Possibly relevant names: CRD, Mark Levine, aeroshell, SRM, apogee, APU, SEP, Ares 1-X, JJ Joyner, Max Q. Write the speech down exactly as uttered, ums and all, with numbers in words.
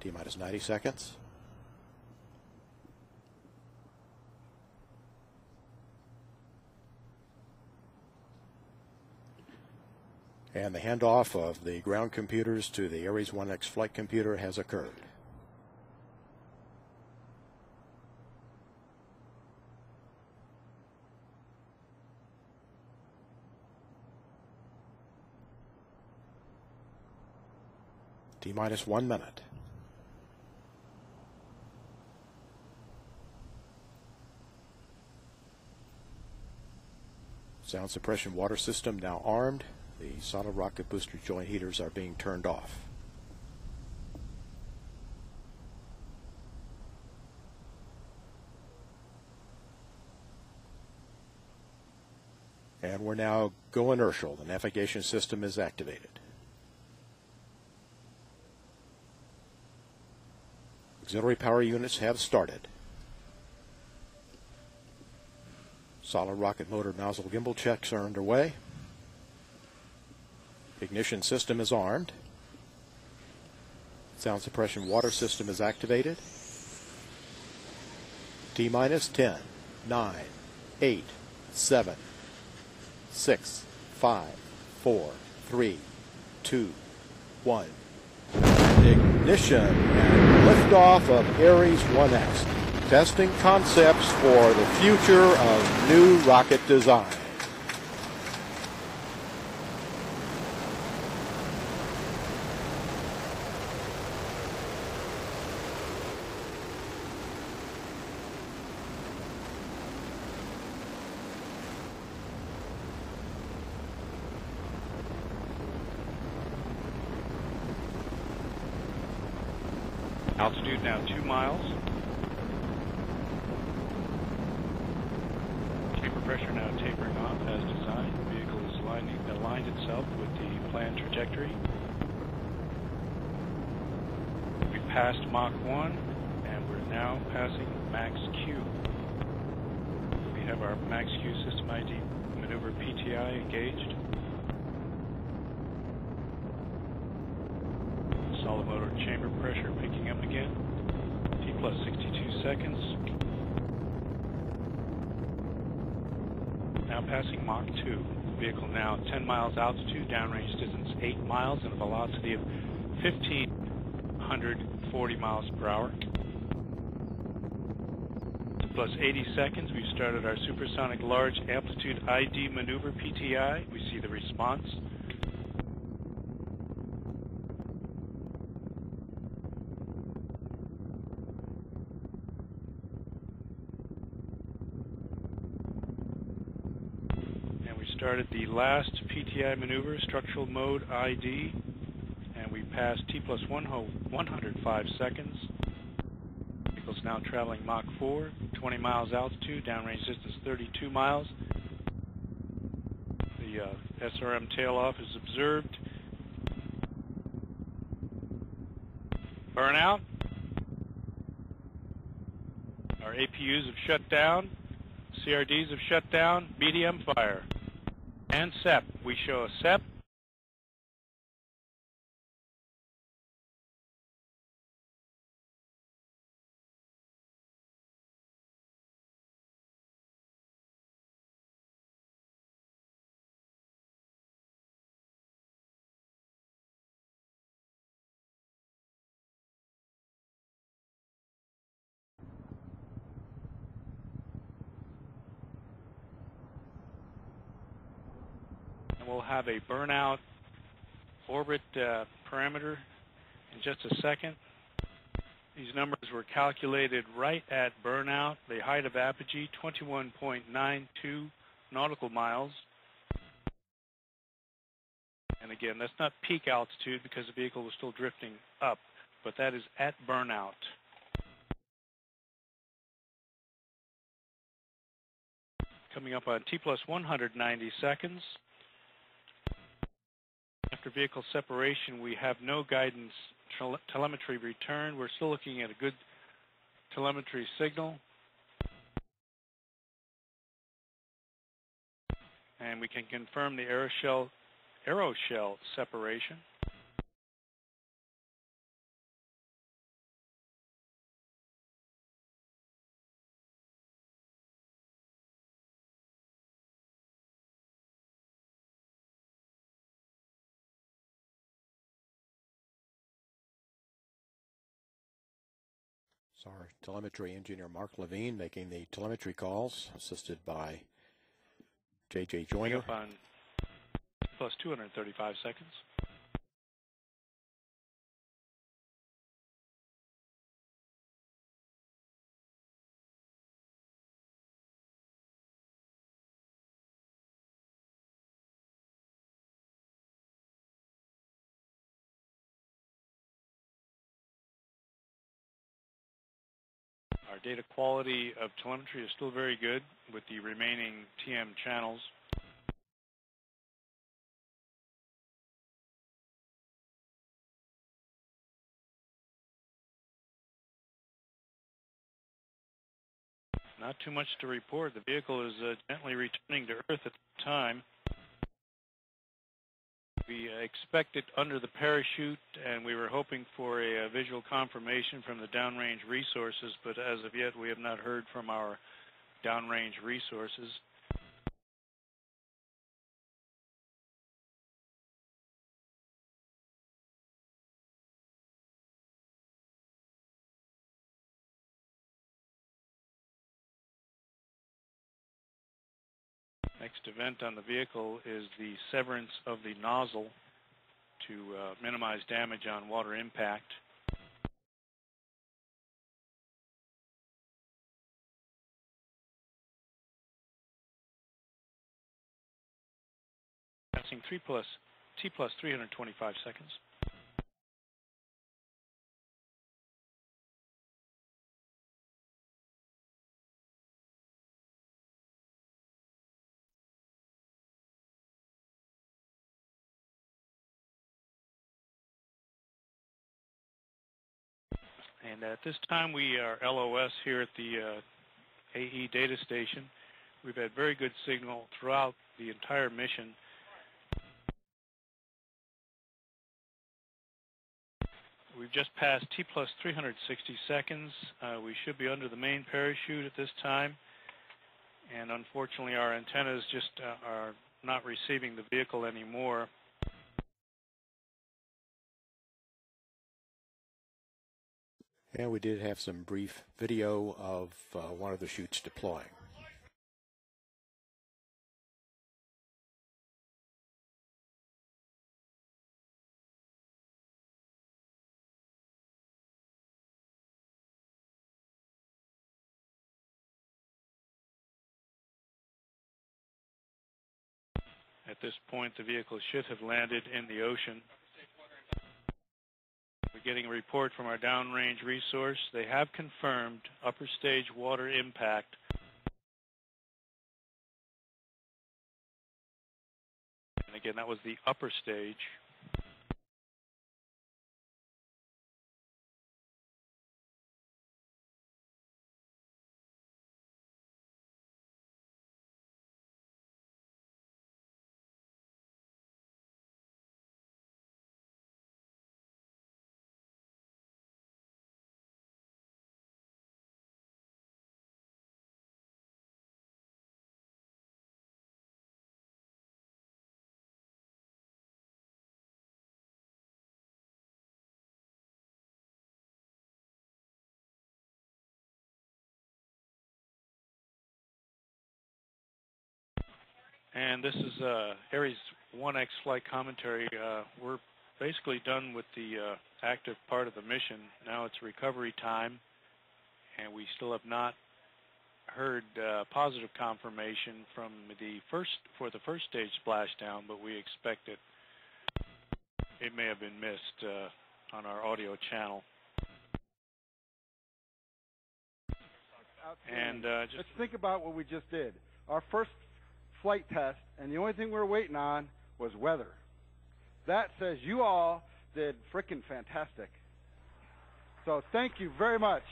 T minus ninety seconds. And the handoff of the ground computers to the Ares one X flight computer has occurred. T minus one minute. Sound suppression water system now armed. The solid rocket booster joint heaters are being turned off. And we're now go inertial. The navigation system is activated. Auxiliary power units have started. Solid rocket motor nozzle gimbal checks are underway. Ignition system is armed. Sound suppression water system is activated. T minus ten, nine, eight, seven, six, five, four, three, two, one. Ignition and liftoff of Ares one X. Testing concepts for the future of new rocket design. Altitude now two miles. Taper pressure now tapering off as designed. The vehicle is lining, aligned itself with the planned trajectory. We passed Mach one and we're now passing Max Q. We have our Max Q system I D maneuver P T I engaged. Solid motor chamber pressure picking up again. T plus sixty-two seconds. Now passing Mach two. The vehicle now ten miles altitude, downrange distance eight miles, and a velocity of fifteen forty miles per hour. T plus eighty seconds. We've started our supersonic large amplitude I D maneuver P T I. We see the response. Started the last P T I maneuver, structural mode I D, and we passed T plus one hundred five seconds. The vehicle's now traveling Mach four, twenty miles altitude, downrange distance thirty-two miles. The uh, S R M tail-off is observed. Burnout. Our A P Us have shut down. C R Ds have shut down. Medium fire. And S E P. We show a S E P. We'll have a burnout orbit uh, parameter in just a second. These numbers were calculated right at burnout, the height of apogee, twenty-one point nine two nautical miles. And again, that's not peak altitude because the vehicle was still drifting up, but that is at burnout. Coming up on T plus one hundred ninety seconds. After vehicle separation, we have no guidance tele telemetry return. We're still looking at a good telemetry signal. And we can confirm the aeroshell, aeroshell separation. our telemetry engineer Mark Levine making the telemetry calls, assisted by J J Joyner. Up on plus two hundred thirty-five seconds. Our data quality of telemetry is still very good with the remaining T M channels. Not too much to report. The vehicle is uh, gently returning to Earth at the time. We expect it under the parachute, and we were hoping for a, a visual confirmation from the downrange resources, but as of yet, we have not heard from our downrange resources. Next event on the vehicle is the severance of the nozzle to uh, minimize damage on water impact. Passing three plus T plus three hundred twenty-five seconds. And at this time, we are L O S here at the uh, A E data station. We've had very good signal throughout the entire mission. We've just passed T plus three hundred sixty seconds. Uh, we should be under the main parachute at this time. And unfortunately, our antennas just uh, are not receiving the vehicle anymore. And we did have some brief video of uh, one of the chutes deploying. At this point, the vehicle should have landed in the ocean. We're getting a report from our downrange resource. They have confirmed upper stage water impact. And again, that was the upper stage. And this is uh, Ares one X flight commentary. Uh, we're basically done with the uh, active part of the mission. Now it's recovery time, and we still have not heard uh, positive confirmation from the first for the first stage splashdown, but we expect it. It may have been missed uh, on our audio channel. And uh, just let's think about what we just did. Our first flight test, and the only thing we were waiting on was weather. That says you all did frickin' fantastic. So thank you very much.